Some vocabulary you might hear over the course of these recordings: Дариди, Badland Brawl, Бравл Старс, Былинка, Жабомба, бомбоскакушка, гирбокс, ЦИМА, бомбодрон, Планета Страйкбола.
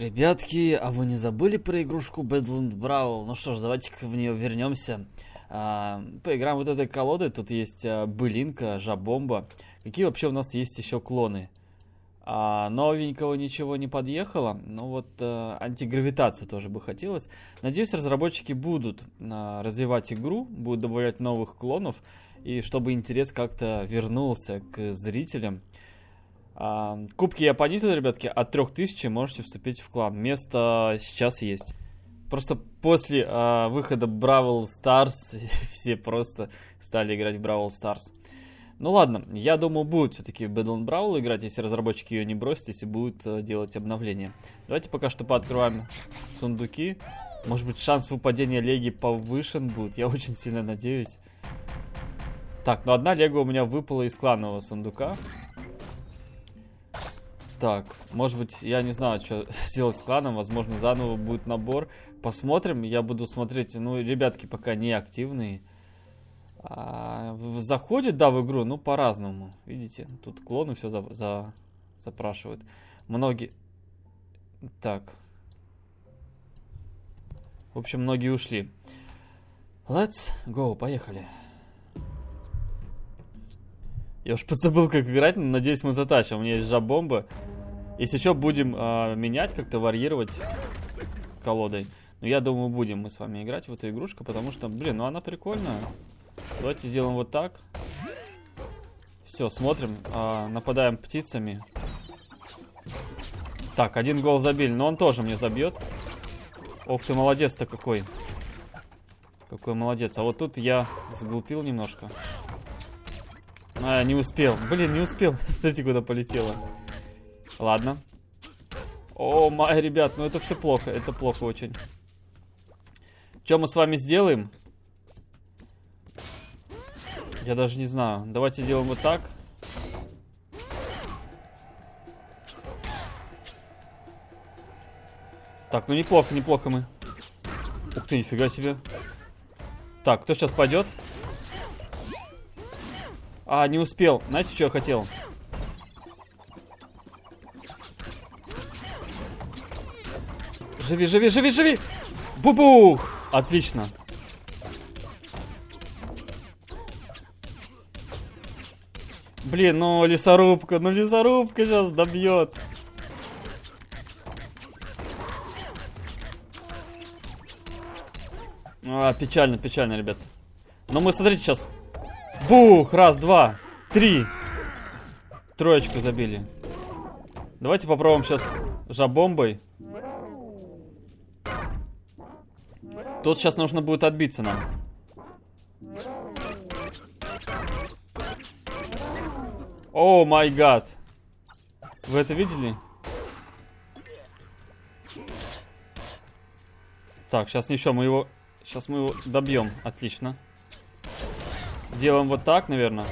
Ребятки, а вы не забыли про игрушку Badland Brawl? Ну что ж, давайте-ка в нее вернемся. Поиграем вот этой колодой. Тут есть былинка, жабомба. Какие вообще у нас есть еще клоны? Новенького ничего не подъехало. Ну вот антигравитацию тоже бы хотелось. Надеюсь, разработчики будут развивать игру, будут добавлять новых клонов, и чтобы интерес как-то вернулся к зрителям. Кубки я понизил, ребятки, от 3000 можете вступить в клан. Место сейчас есть. Просто после выхода Бравл Старс все просто стали играть в Бравл Старс. Ну ладно, я думаю, будут все-таки в Badland Brawl играть, если разработчики ее не бросят, если будут делать обновления. Давайте пока что пооткрываем сундуки. Может быть, шанс выпадения леги повышен будет, я очень сильно надеюсь. Так, ну одна лего у меня выпала из кланового сундука. Так, может быть, я не знаю, что сделать с кланом. Возможно, заново будет набор. Посмотрим, я буду смотреть. Ну, ребятки пока не активные. Заходят, да, в игру, ну, по-разному. Видите, тут клоны все запрашивают. Многие... Так. В общем, многие ушли. Let's go, поехали. Я уж подзабыл, как играть, но надеюсь, мы затащим. У меня есть жабомба. Если что, будем менять, как-то варьировать колодой. Но я думаю, будем мы с вами играть в эту игрушку, потому что, блин, ну она прикольная. Давайте сделаем вот так. Все, смотрим. Нападаем птицами. Так, один гол забили, но он тоже мне забьет. Ох ты, молодец-то какой. Какой молодец. А вот тут я сглупил немножко. А, не успел. Блин, не успел. Смотрите, куда полетело. Ладно. О, май, ребят, ну это все плохо. Это плохо очень. Что мы с вами сделаем? Я даже не знаю. Давайте делаем вот так. Так, ну неплохо, неплохо мы. Ух ты, нифига себе. Так, кто сейчас пойдет? А, не успел. Знаете, что я хотел? Живи, живи, живи, живи! Бубух! Отлично. Блин, ну лесорубка сейчас добьет. А, печально, печально, ребят. Но мы, смотрите, сейчас... Бух! Раз, два, три. Троечку забили. Давайте попробуем сейчас жабомбой. Тут сейчас нужно будет отбиться нам. О май гад. Вы это видели? Так, сейчас ничего, мы его... Сейчас мы его добьем. Отлично. Делаем вот так, наверное.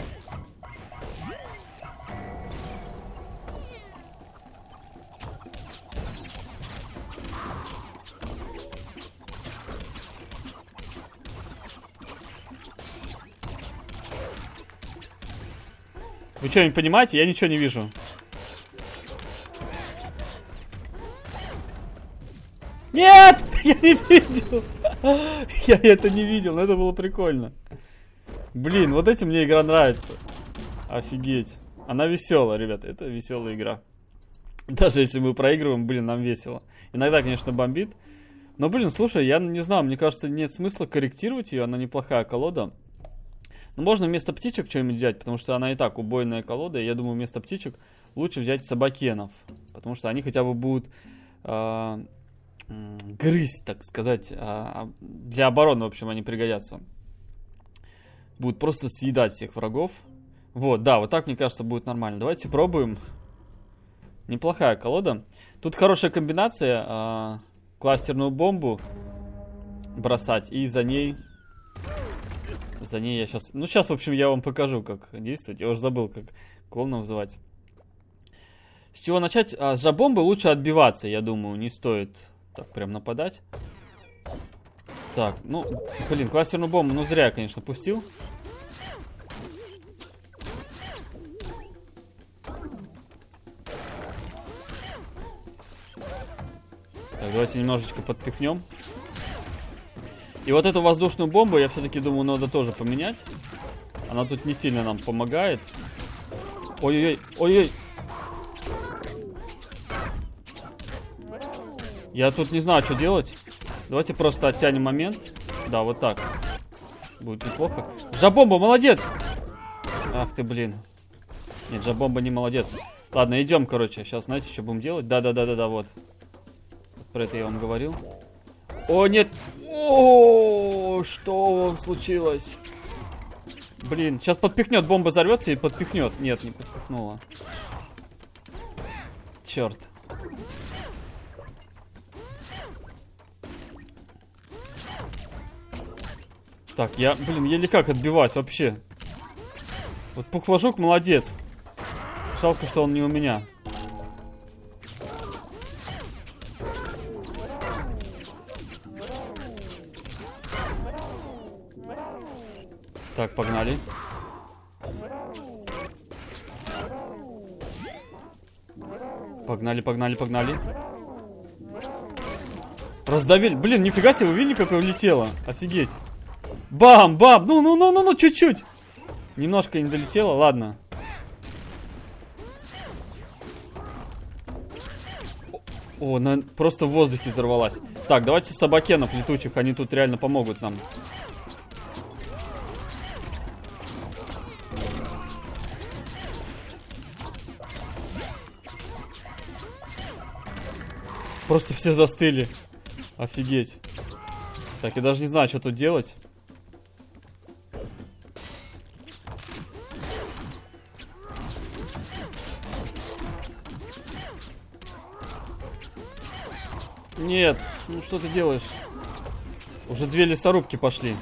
Вы что, не понимаете? Я ничего не вижу. Нет! Я не видел! Я это не видел, но это было прикольно. Блин, вот этим мне игра нравится. Офигеть. Она веселая, ребят. Это веселая игра. Даже если мы проигрываем, блин, нам весело. Иногда, конечно, бомбит. Но, блин, слушай, я не знаю. Мне кажется, нет смысла корректировать ее. Она неплохая колода. Но можно вместо птичек что-нибудь взять, потому что она и так убойная колода. И я думаю, вместо птичек лучше взять собакенов. Потому что они хотя бы будут... грызть, так сказать. Для обороны, в общем, они пригодятся. Будут просто съедать всех врагов. Вот, да, вот так, мне кажется, будет нормально. Давайте пробуем. Неплохая колода. Тут хорошая комбинация. Кластерную бомбу бросать. И за ней... За ней я сейчас... Ну, сейчас, в общем, я вам покажу, как действовать. Я уже забыл, как клоуна вызывать. С чего начать? С жабомбы лучше отбиваться, я думаю. Не стоит так прям нападать. Так, ну, блин, кластерную бомбу, ну зря я, конечно, пустил. Так, давайте немножечко подпихнем. И вот эту воздушную бомбу, я все-таки думаю, надо тоже поменять. Она тут не сильно нам помогает. Ой-ой-ой, ой-ой. Я тут не знаю, что делать. Давайте просто оттянем момент. Да, вот так. Будет неплохо. Жабомба, молодец! Ах ты, блин. Нет, Жабомба не молодец. Ладно, идем, короче. Сейчас, знаете, что будем делать? Да-да-да-да-да, вот. Про это я вам говорил. О, нет! О, что случилось? Блин, сейчас подпихнет, бомба взорвется и подпихнет. Нет, не подпихнула. Черт. Так, я, блин, еле как отбиваюсь вообще. Вот пухлажок молодец. Жалко, что он не у меня. Так, погнали. Погнали, погнали, погнали. Раздавили. Блин, нифига себе, вы видели, как я улетела? Офигеть. Бам, бам, ну, чуть-чуть. Немножко не долетело, ладно. О, она просто в воздухе взорвалась. Так, давайте собакенов летучих, они тут реально помогут нам. Просто все застыли. Офигеть. Так, я даже не знаю, что тут делать. Нет, ну что ты делаешь? Уже две лесорубки пошли.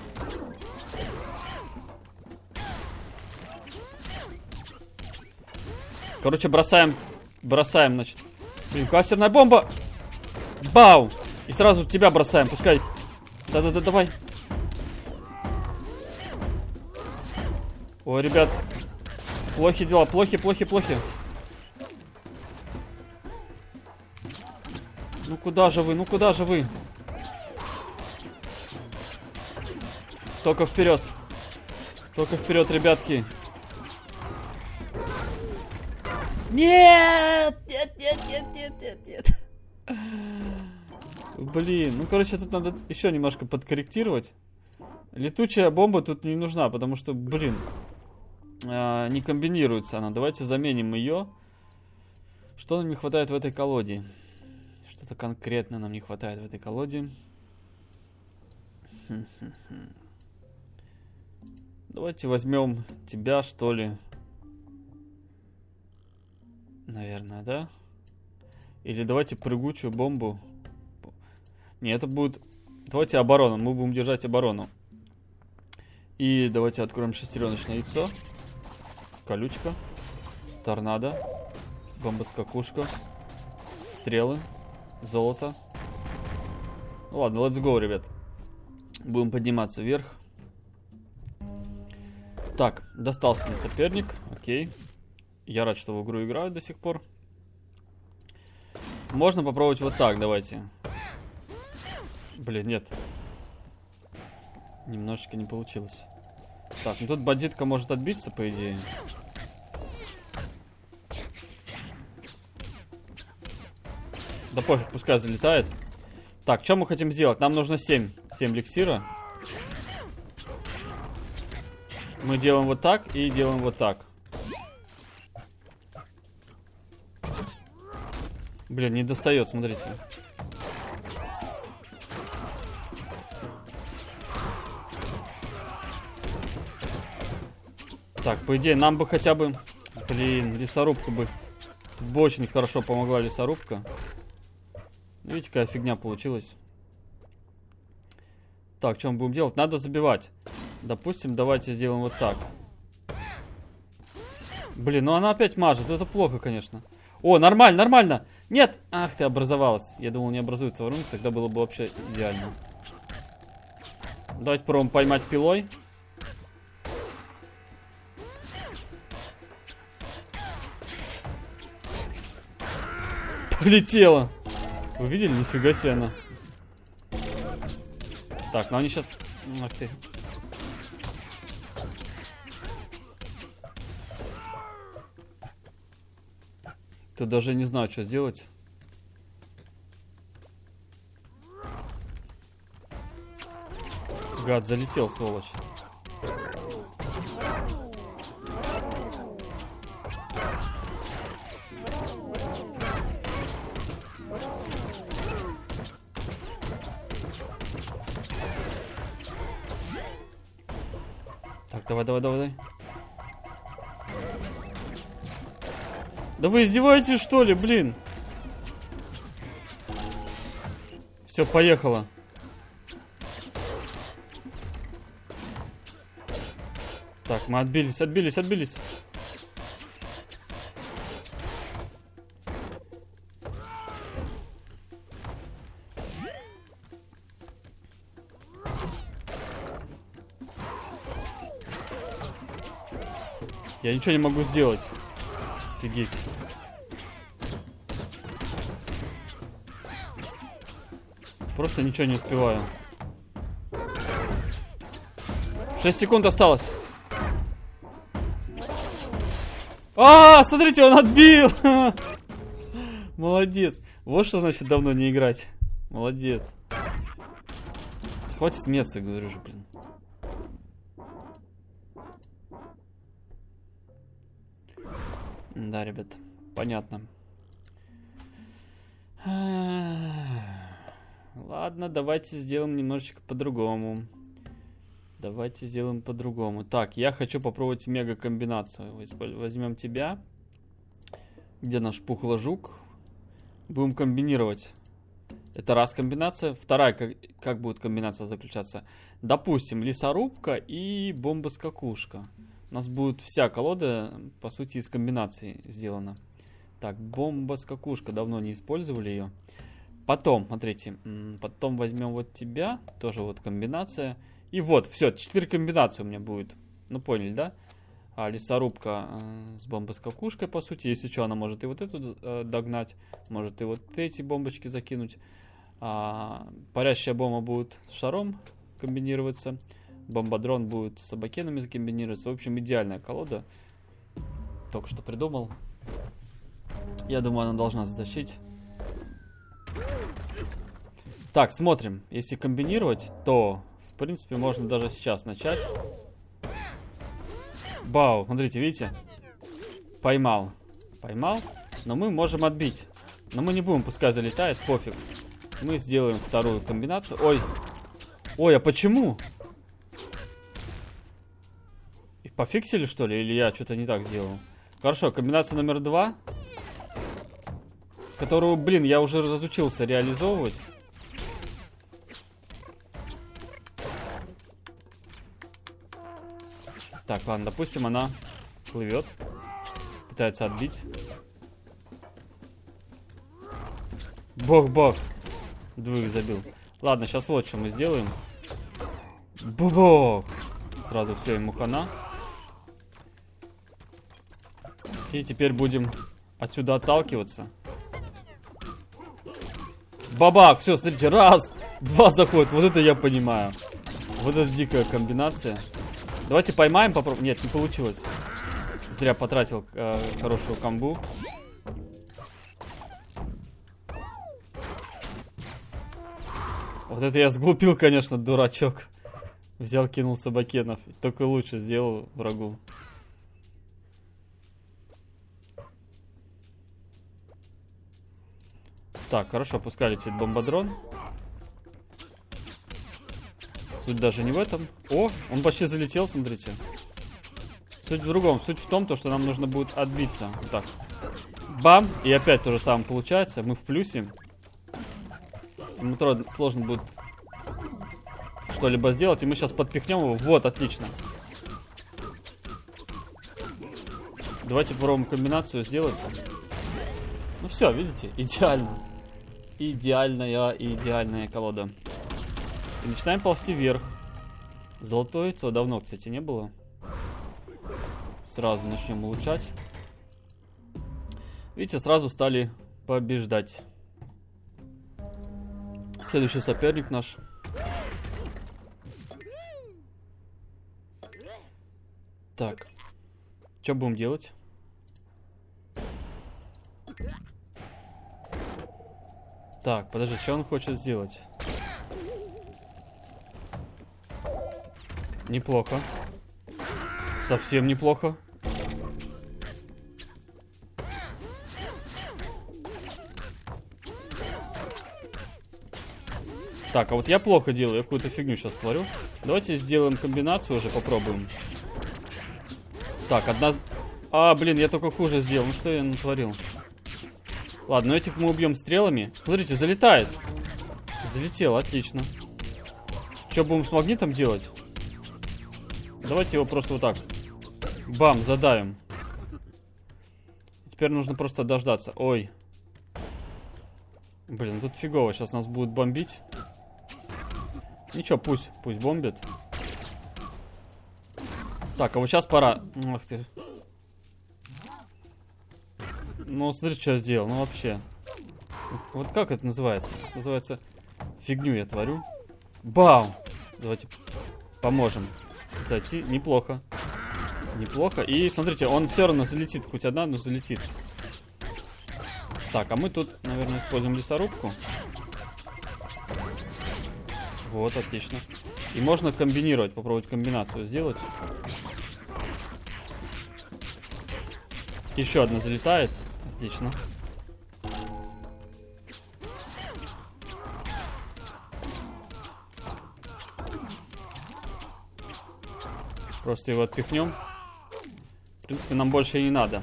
Короче, бросаем, значит. Блин, кластерная бомба. Бау! И сразу тебя бросаем, пускай. Да-да-да, давай. О, ребят. Плохие дела, плохи. Ну куда же вы, только вперед, ребятки. Нет, нет. Блин, ну короче, тут надо еще немножко подкорректировать. Летучая бомба тут не нужна, потому что, блин, не комбинируется она. Давайте заменим ее. Что нам не хватает в этой колоде? Что-то конкретно нам не хватает в этой колоде. Давайте возьмем тебя, что ли. Наверное, да? Или давайте прыгучую бомбу. Не, это будет... Давайте оборону. Мы будем держать оборону. И давайте откроем шестереночное яйцо. Колючка. Торнадо. Бомбоскакушка. Стрелы. Золото. Ну, ладно, let's go, ребят. Будем подниматься вверх. Так, достался мне соперник. Окей. Я рад, что в игру играю до сих пор. Можно попробовать вот так, давайте. Блин, нет. Немножечко не получилось. Так, ну тут бандитка может отбиться, по идее. Да пофиг, пускай залетает. Так, что мы хотим сделать? Нам нужно 7 эликсира. Мы делаем вот так и делаем вот так. Блин, не достает, смотрите. Так, по идее, нам бы хотя бы... Блин, лесорубку бы... Тут бы очень хорошо помогла лесорубка. Видите, какая фигня получилась. Так, что мы будем делать? Надо забивать. Допустим, давайте сделаем вот так. Блин, ну она опять мажет. Это плохо, конечно. О, нормально, нормально. Нет! Ах ты, образовалась. Я думал, не образуется воронка. Тогда было бы вообще идеально. Давайте пробуем поймать пилой. Полетела. Вы видели? Нифига себе она. Так, ну они сейчас... Ах ты. Тут даже не знаю, что сделать. Гад, залетел, сволочь. Так, давай, давай, давай. Да вы издеваетесь, что ли, блин? Все, поехало. Так, мы отбились, отбились, отбились. Я ничего не могу сделать. Офигеть. Просто ничего не успеваю. 6 секунд осталось. А, смотрите, он отбил. Молодец. Вот что значит давно не играть. Молодец. Хватит смеяться, говорю же, блин. Да, ребят, понятно. Ладно, давайте сделаем немножечко по-другому. Давайте сделаем по-другому. Так, я хочу попробовать мега-комбинацию. Возьмем тебя. Где наш пухло-жук? Будем комбинировать. Это раз комбинация. Вторая, как будет комбинация заключаться? Допустим, лесорубка и бомба-скакушка. У нас будет вся колода, по сути, из комбинаций сделана. Так, бомба-скакушка. Давно не использовали ее. Потом, смотрите. Потом возьмем вот тебя. Тоже вот комбинация. И вот, все, 4 комбинации у меня будет. Ну, поняли, да? Лесорубка с бомбоскакушкой, по сути. Если что, она может и вот эту догнать. Может и вот эти бомбочки закинуть. Парящая бомба будет с шаром комбинироваться. Бомбодрон будет с собакенами комбинироваться. В общем, идеальная колода. Только что придумал. Я думаю, она должна затащить. Так, смотрим. Если комбинировать, то... В принципе, можно даже сейчас начать. Бау, смотрите, видите? Поймал. Поймал. Но мы можем отбить. Но мы не будем, пускай залетает, пофиг. Мы сделаем вторую комбинацию. Ой. Ой, а почему? И пофиксили, что ли? Или я что-то не так сделал? Хорошо, комбинация номер 2. Которую, блин, я уже разучился реализовывать. Так, ладно, допустим, она плывет. Пытается отбить. Бог-бог. Двух забил. Ладно, сейчас вот что мы сделаем. Бог. Сразу все, ему хана. И теперь будем отсюда отталкиваться. Бабак, все, смотрите, раз, два заходит. Вот это я понимаю. Вот это дикая комбинация. Давайте поймаем, попробуем. Нет, не получилось. Зря потратил хорошую комбу. Вот это я сглупил, конечно, дурачок. Взял, кинул собакенов. Только лучше сделал врагу. Так, хорошо, пускай летит бомбодрон. Суть даже не в этом. О, он почти залетел, смотрите. Суть в другом. Суть в том, что нам нужно будет отбиться. Вот так. Бам! И опять то же самое получается. Мы в плюсе. Ему сложно будет что-либо сделать. И мы сейчас подпихнем его. Вот, отлично. Давайте попробуем комбинацию сделать. Ну все, видите? Идеально. Идеальная колода. И начинаем ползти вверх. Золотое яйцо давно, кстати, не было. Сразу начнем улучшать. Видите, сразу стали побеждать. Следующий соперник наш. Так. Что будем делать? Так, подожди, что он хочет сделать? Неплохо. Совсем неплохо. Так, а вот я плохо делаю, я какую-то фигню сейчас творю. Давайте сделаем комбинацию уже, попробуем. Так, одна... А, блин, я только хуже сделал. Ну что я натворил? Ладно, этих мы убьем стрелами. Смотрите, залетает. Залетел, отлично. Что будем с магнитом делать? Давайте его просто вот так. Бам, задавим. Теперь нужно просто дождаться. Ой. Блин, тут фигово. Сейчас нас будут бомбить. Ничего, пусть бомбит. Так, а вот сейчас пора... Ах ты. Ну, смотри, что я сделал. Ну, вообще. Вот как это называется? Это называется... Фигню я творю. Бам! Давайте поможем. Зайти. Неплохо. Неплохо. И, смотрите, он все равно залетит. Хоть одна, но залетит. Так, а мы тут, наверное, используем лесорубку. Вот, отлично. И можно комбинировать, попробовать комбинацию сделать. Еще одна залетает. Отлично. Просто его отпихнем. В принципе, нам больше и не надо.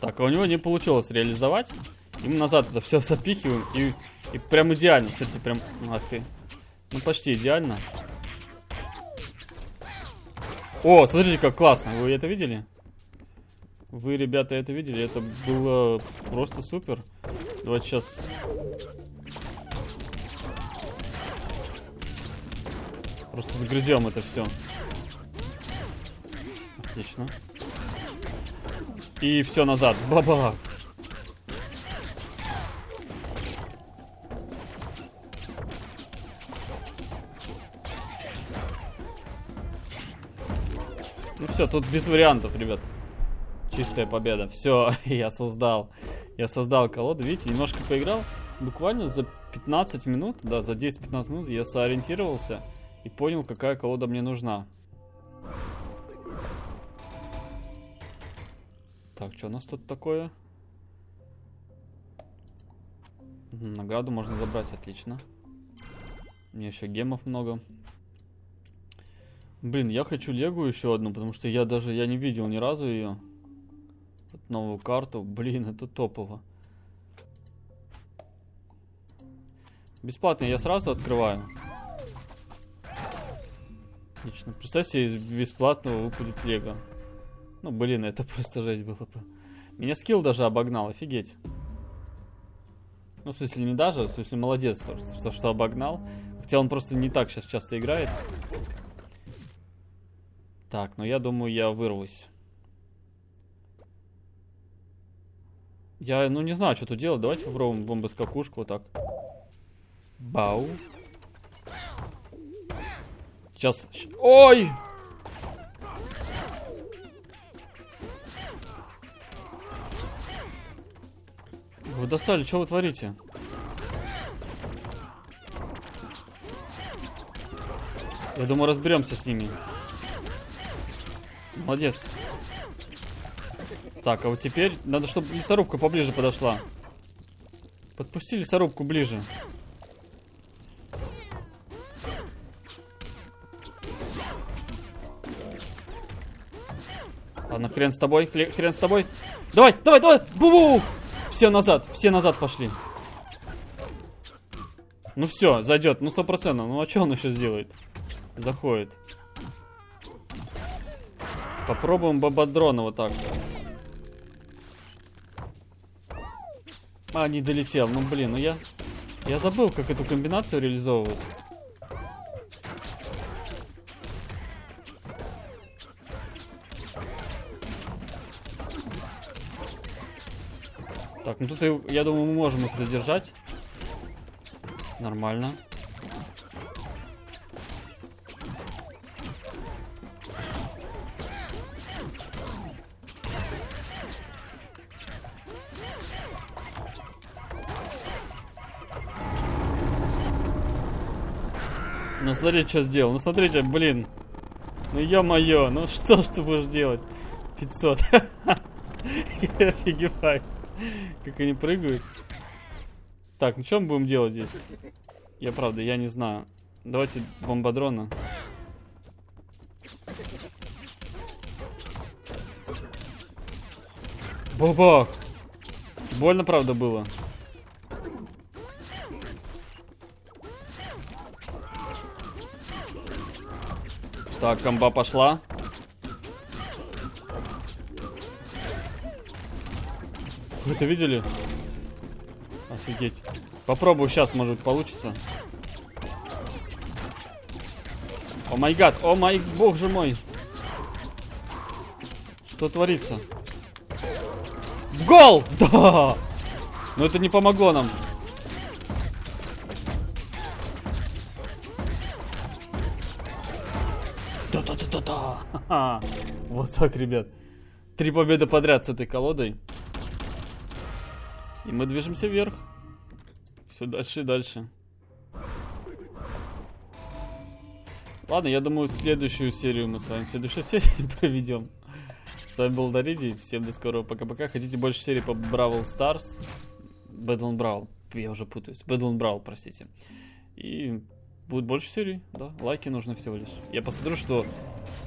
Так, а у него не получилось реализовать. И мы назад это все запихиваем. И прям идеально, смотрите, прям... Ах ты. Ну, почти идеально. О, смотрите, как классно. Вы это видели? Вы, ребята, это видели? Это было просто супер. Давайте сейчас... Просто загрызем это все. Отлично. И все назад. Баба. Ну все, тут без вариантов, ребят. Чистая победа. Все, я создал колоду. Видите, немножко поиграл. Буквально за 15 минут, да, за 10-15 минут я сориентировался и понял, какая колода мне нужна. Так, что у нас тут такое? Награду можно забрать, отлично. Мне еще гемов много. Блин, я хочу легу еще одну, потому что я не видел ни разу ее. Вот новую карту. Блин, это топово. Бесплатно я сразу открываю. Отлично. Представьте, из бесплатного выпадет лего. Ну, блин, это просто жесть было бы. Меня скилл даже обогнал, офигеть. Ну, в смысле, не даже, в смысле, молодец, что обогнал. Хотя он просто не так сейчас часто играет. Так, ну я думаю, я вырвусь. Я, ну, не знаю, что тут делать. Давайте попробуем бомбоскакушку вот так. Бау. Сейчас... Ой! Вы достали, что вы творите? Я думаю, разберемся с ними. Молодец. Так, а вот теперь надо, чтобы лесорубка поближе подошла. Подпусти лесорубку ближе. Ладно, хрен с тобой, хрен с тобой. Давай, давай, давай! Бу-бу! Все назад пошли. Ну все, зайдет, ну 100%. Ну а что он еще сделает? Заходит. Попробуем бабадрона вот так. А, не долетел. Ну блин, ну я забыл, как эту комбинацию реализовывать. Так, ну тут, я думаю, мы можем их задержать. Нормально. Ну смотри, что сделал. Ну смотрите, блин. Ну ё-моё, ну что ж ты будешь делать? 500. Я офигеваю. Как они прыгают. Так, ну что мы будем делать здесь? Я правда, я не знаю. Давайте бомбодрона. Бабах! Больно, правда, было. Так, комба пошла. Вы это видели? Офигеть. Попробую сейчас, может, получится. О май гад, о май, боже мой. Что творится? Гол! Да! Но это не помогло нам. Вот так, ребят. 3 победы подряд с этой колодой. И мы движемся вверх. Все дальше и дальше. Ладно, я думаю, следующую серию мы с вами, следующую серию проведем. С вами был Дариди. Всем до скорого. Пока-пока. Хотите больше серий по Бравл Старс? Badland Brawl. Я уже путаюсь. Badland Brawl, простите. И будет больше серий. Да, лайки нужно всего лишь. Я посмотрю, что...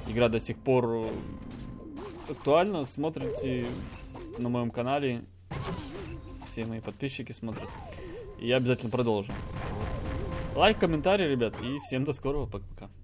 Игра до сих пор актуальна. Смотрите на моем канале. Все мои подписчики смотрят. И я обязательно продолжу. Лайк, комментарий, ребят. И всем до скорого. Пока-пока.